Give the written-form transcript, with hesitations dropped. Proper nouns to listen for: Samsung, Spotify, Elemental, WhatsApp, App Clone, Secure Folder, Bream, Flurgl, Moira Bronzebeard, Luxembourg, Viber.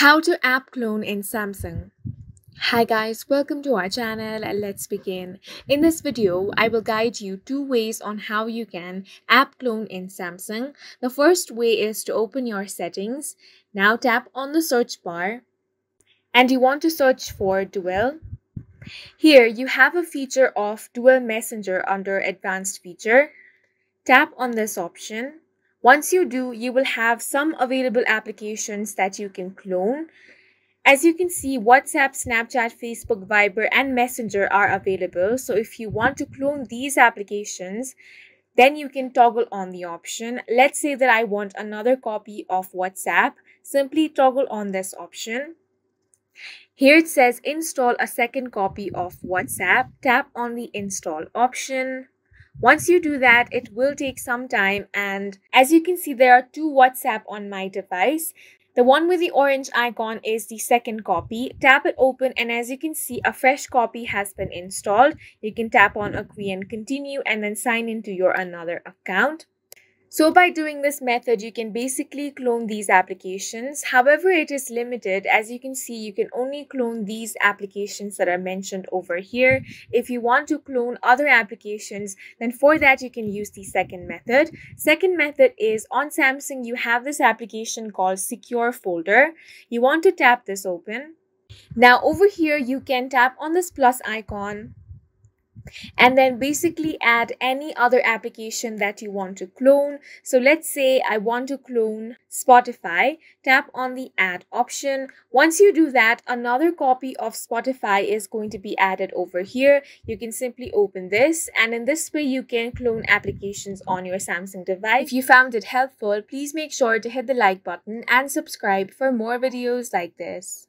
How to app clone in Samsung. Hi guys, welcome to our channel and let's begin. In this video, I will guide you 2 ways on how you can app clone in Samsung. The first way is to open your settings. Now tap on the search bar and you want to search for Dual. Here you have a feature of Dual Messenger under Advanced Feature. Tap on this option. Once you do, you will have some available applications that you can clone. As you can see, WhatsApp, Snapchat, Facebook, Viber, and Messenger are available. So if you want to clone these applications, then you can toggle on the option. Let's say that I want another copy of WhatsApp. Simply toggle on this option. Here it says install a second copy of WhatsApp. Tap on the install option. Once you do that, it will take some time, and as you can see, there are 2 WhatsApp on my device. The one with the orange icon is the second copy. Tap it open, and as you can see, a fresh copy has been installed. You can tap on Agree and Continue and then sign into your another account. So by doing this method, you can basically clone these applications. However, it is limited. As you can see, you can only clone these applications that are mentioned over here. If you want to clone other applications, then for that, you can use the second method. Second method is on Samsung, you have this application called Secure Folder. You want to tap this open. Now over here, you can tap on this plus icon and then basically add any other application that you want to clone. So let's say I want to clone Spotify. Tap on the add option. Once you do that, another copy of Spotify is going to be added over here. You can simply open this, and in this way you can clone applications on your Samsung device. If you found it helpful, please make sure to hit the like button and subscribe for more videos like this.